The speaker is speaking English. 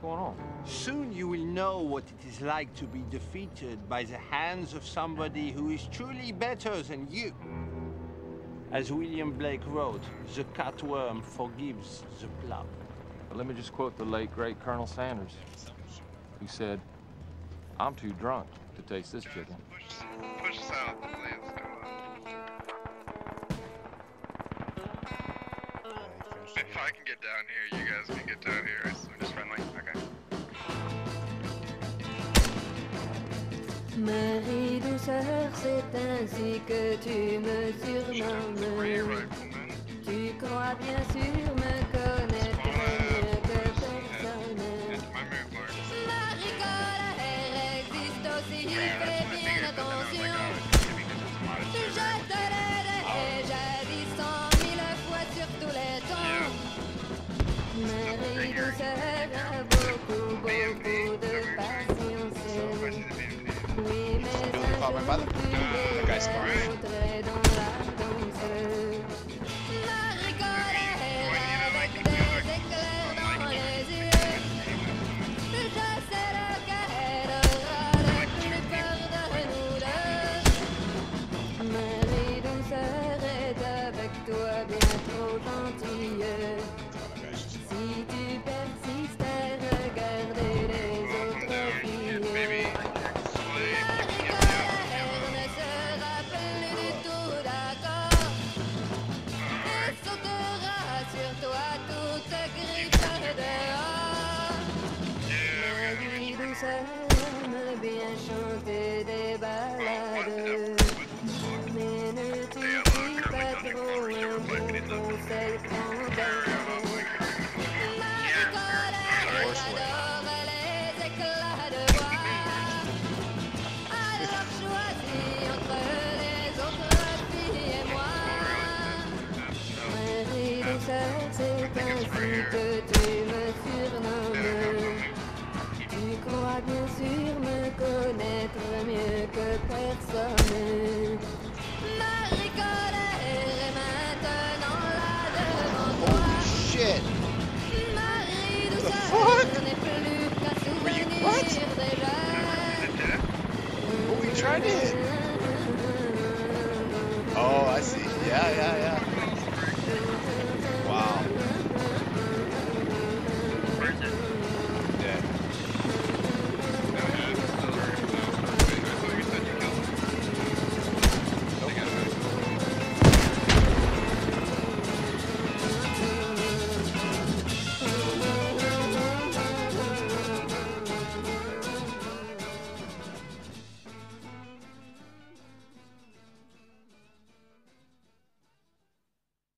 going on? Soon you will know what it is like to be defeated by the hands of somebody who is truly better than you. As William Blake wrote, the cutworm forgives the plum. But let me just quote the late, great Colonel Sanders, who said, "I'm too drunk to taste this chicken." Push south, please. If I can get down here, you guys can get down here. We're just friendly. Okay. Marie douceur, c'est ainsi que tu me surnommes. Tu crois bien sûr me connaître mieux que personne. Marie colère existe aussi. Fais bien attention. Je te l'ai déjà dit 100 000 fois sur tous les temps. Marie douceur a beaucoup de patience. Oui, mais the guy's I did.